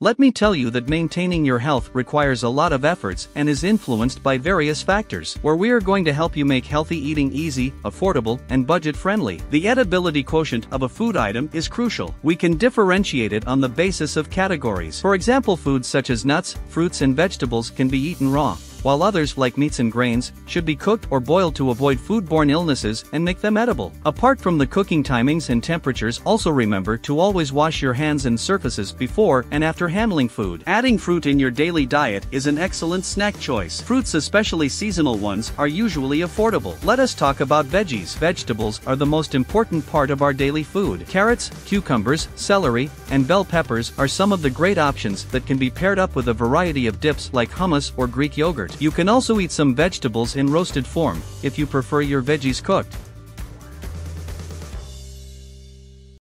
Let me tell you that maintaining your health requires a lot of efforts and is influenced by various factors, where we are going to help you make healthy eating easy, affordable, and budget-friendly. The edibility quotient of a food item is crucial. We can differentiate it on the basis of categories. For example, foods such as nuts, fruits, and vegetables can be eaten raw, while others, like meats and grains, should be cooked or boiled to avoid foodborne illnesses and make them edible. Apart from the cooking timings and temperatures, also remember to always wash your hands and surfaces before and after handling food. Adding fruit in your daily diet is an excellent snack choice. Fruits, especially seasonal ones, are usually affordable. Let us talk about veggies. Vegetables are the most important part of our daily food. Carrots, cucumbers, celery, and bell peppers are some of the great options that can be paired up with a variety of dips like hummus or Greek yogurt. You can also eat some vegetables in roasted form, if you prefer your veggies cooked.